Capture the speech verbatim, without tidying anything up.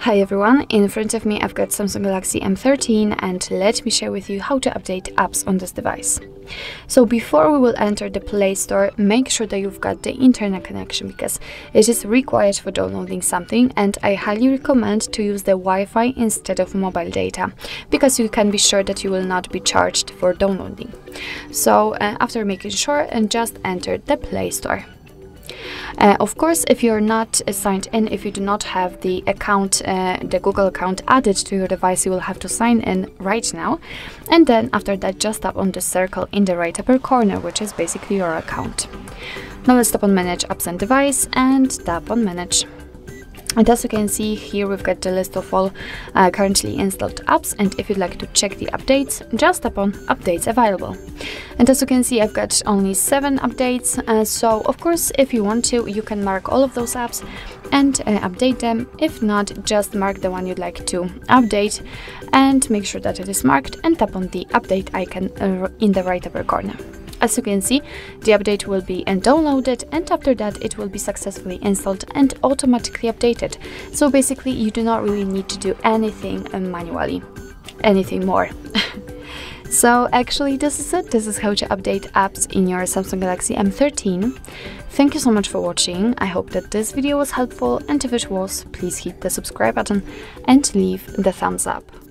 Hi everyone, in front of me I've got Samsung Galaxy M thirteen and let me share with you how to update apps on this device. So before we will enter the Play Store, make sure that you've got the internet connection because it is required for downloading something, and I highly recommend to use the Wi-Fi instead of mobile data because you can be sure that you will not be charged for downloading. So uh, after making sure, and just enter the Play Store. Uh, of course, if you're not uh, signed in, if you do not have the account, uh, the Google account added to your device, you will have to sign in right now. And then after that, just tap on the circle in the right upper corner, which is basically your account. Now let's tap on Manage Apps and Device and tap on Manage. And as you can see here, we've got the list of all uh, currently installed apps, and if you'd like to check the updates, just tap on Updates Available. And as you can see, I've got only seven updates, uh, so of course if you want to, you can mark all of those apps and uh, update them. If not, just mark the one you'd like to update and make sure that it is marked and tap on the update icon uh, in the right upper corner. As you can see, the update will be downloaded, and after that it will be successfully installed and automatically updated. So basically you do not really need to do anything manually, anything more. So actually this is it. This is how to update apps in your Samsung Galaxy M thirteen. Thank you so much for watching. I hope that this video was helpful, and if it was, please hit the subscribe button and leave the thumbs up.